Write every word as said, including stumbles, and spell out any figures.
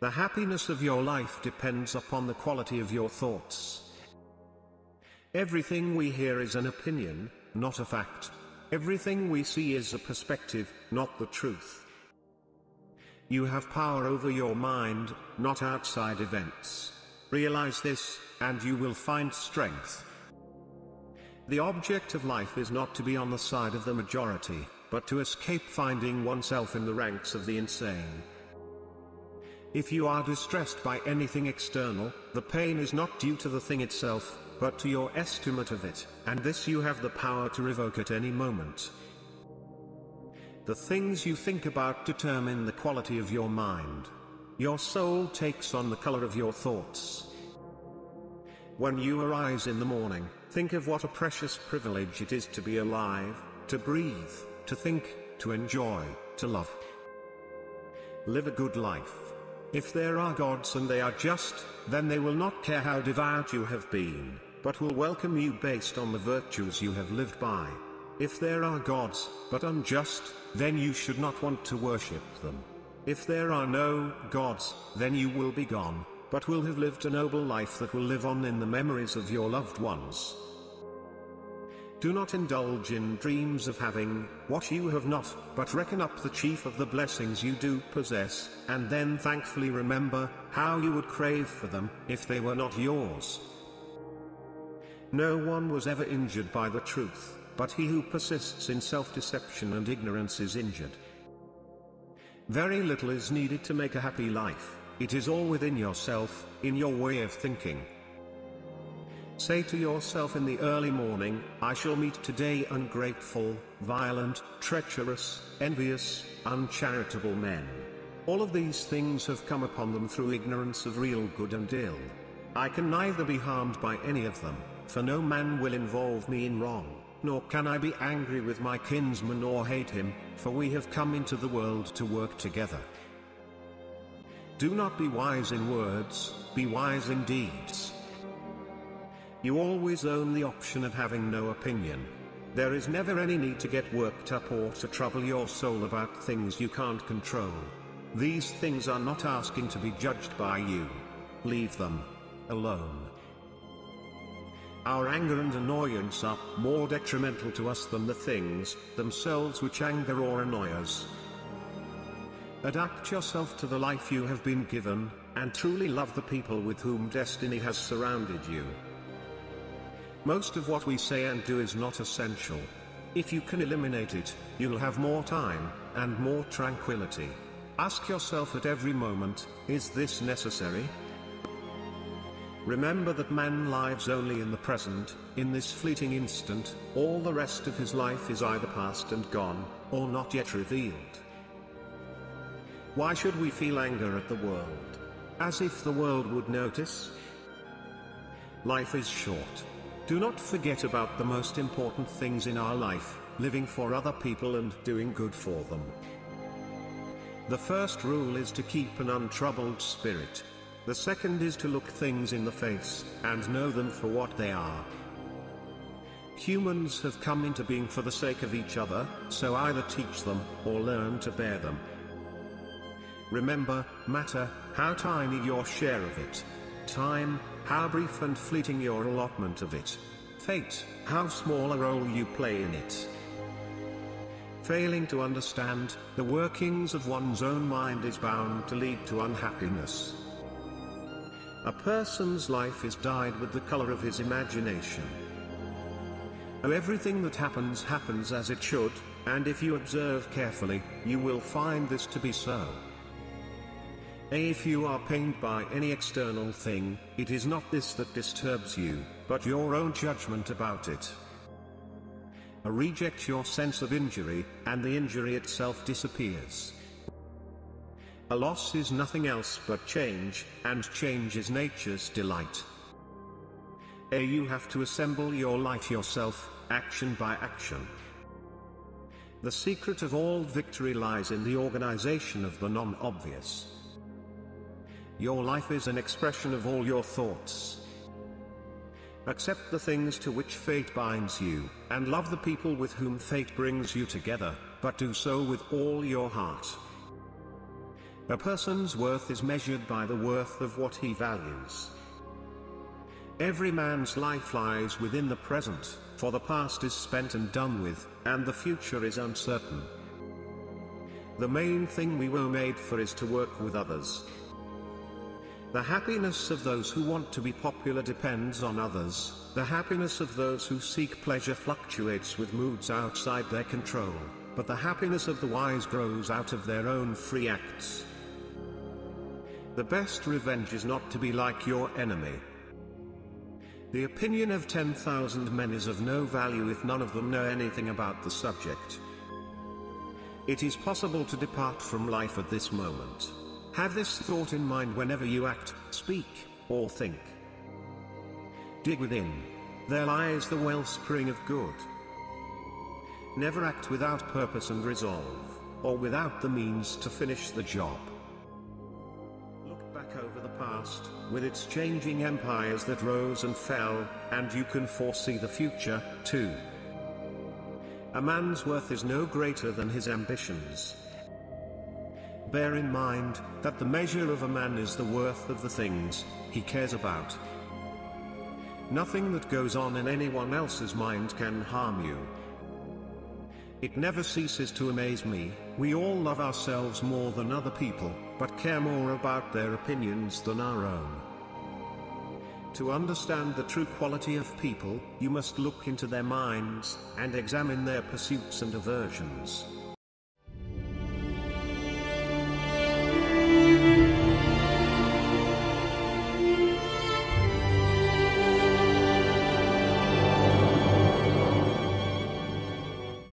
The happiness of your life depends upon the quality of your thoughts. Everything we hear is an opinion, not a fact. Everything we see is a perspective, not the truth. You have power over your mind, not outside events. Realize this, and you will find strength. The object of life is not to be on the side of the majority, but to escape finding oneself in the ranks of the insane. If you are distressed by anything external, the pain is not due to the thing itself, but to your estimate of it, and this you have the power to revoke at any moment. The things you think about determine the quality of your mind. Your soul takes on the color of your thoughts. When you arise in the morning, think of what a precious privilege it is to be alive, to breathe, to think, to enjoy, to love. Live a good life. If there are gods and they are just, then they will not care how devout you have been, but will welcome you based on the virtues you have lived by. If there are gods, but unjust, then you should not want to worship them. If there are no gods, then you will be gone, but will have lived a noble life that will live on in the memories of your loved ones. Do not indulge in dreams of having what you have not, but reckon up the chief of the blessings you do possess, and then thankfully remember how you would crave for them if they were not yours. No one was ever injured by the truth, but he who persists in self-deception and ignorance is injured. Very little is needed to make a happy life. It is all within yourself, in your way of thinking. Say to yourself in the early morning, I shall meet today ungrateful, violent, treacherous, envious, uncharitable men. All of these things have come upon them through ignorance of real good and ill. I can neither be harmed by any of them, for no man will involve me in wrong, nor can I be angry with my kinsman or hate him, for we have come into the world to work together. Do not be wise in words, be wise in deeds. You always own the option of having no opinion. There is never any need to get worked up or to trouble your soul about things you can't control. These things are not asking to be judged by you. Leave them alone. Our anger and annoyance are more detrimental to us than the things themselves which anger or annoy us. Adapt yourself to the life you have been given, and truly love the people with whom destiny has surrounded you. Most of what we say and do is not essential. If you can eliminate it, you'll have more time, and more tranquility. Ask yourself at every moment, is this necessary? Remember that man lives only in the present, in this fleeting instant. All the rest of his life is either past and gone, or not yet revealed. Why should we feel anger at the world? As if the world would notice? Life is short. Do not forget about the most important things in our life, living for other people and doing good for them. The first rule is to keep an untroubled spirit. The second is to look things in the face, and know them for what they are. Humans have come into being for the sake of each other, so either teach them, or learn to bear them. Remember, matter, how tiny your share of it. Time, how brief and fleeting your allotment of it. Fate, how small a role you play in it. Failing to understand the workings of one's own mind is bound to lead to unhappiness. A person's life is dyed with the color of his imagination. Everything that happens happens as it should, and if you observe carefully, you will find this to be so. If you are pained by any external thing, it is not this that disturbs you, but your own judgment about it. Reject your sense of injury, and the injury itself disappears. A loss is nothing else but change, and change is nature's delight. You have to assemble your life yourself, action by action. The secret of all victory lies in the organization of the non-obvious. Your life is an expression of all your thoughts. Accept the things to which fate binds you, and love the people with whom fate brings you together, but do so with all your heart. A person's worth is measured by the worth of what he values. Every man's life lies within the present, for the past is spent and done with, and the future is uncertain. The main thing we were made for is to work with others. The happiness of those who want to be popular depends on others. The happiness of those who seek pleasure fluctuates with moods outside their control, but the happiness of the wise grows out of their own free acts. The best revenge is not to be like your enemy. The opinion of ten thousand men is of no value if none of them know anything about the subject. It is possible to depart from life at this moment. Have this thought in mind whenever you act, speak, or think. Dig within. There lies the wellspring of good. Never act without purpose and resolve, or without the means to finish the job. Look back over the past, with its changing empires that rose and fell, and you can foresee the future, too. A man's worth is no greater than his ambitions. Bear in mind that the measure of a man is the worth of the things he cares about. Nothing that goes on in anyone else's mind can harm you. It never ceases to amaze me. We all love ourselves more than other people, but care more about their opinions than our own. To understand the true quality of people, you must look into their minds and examine their pursuits and aversions.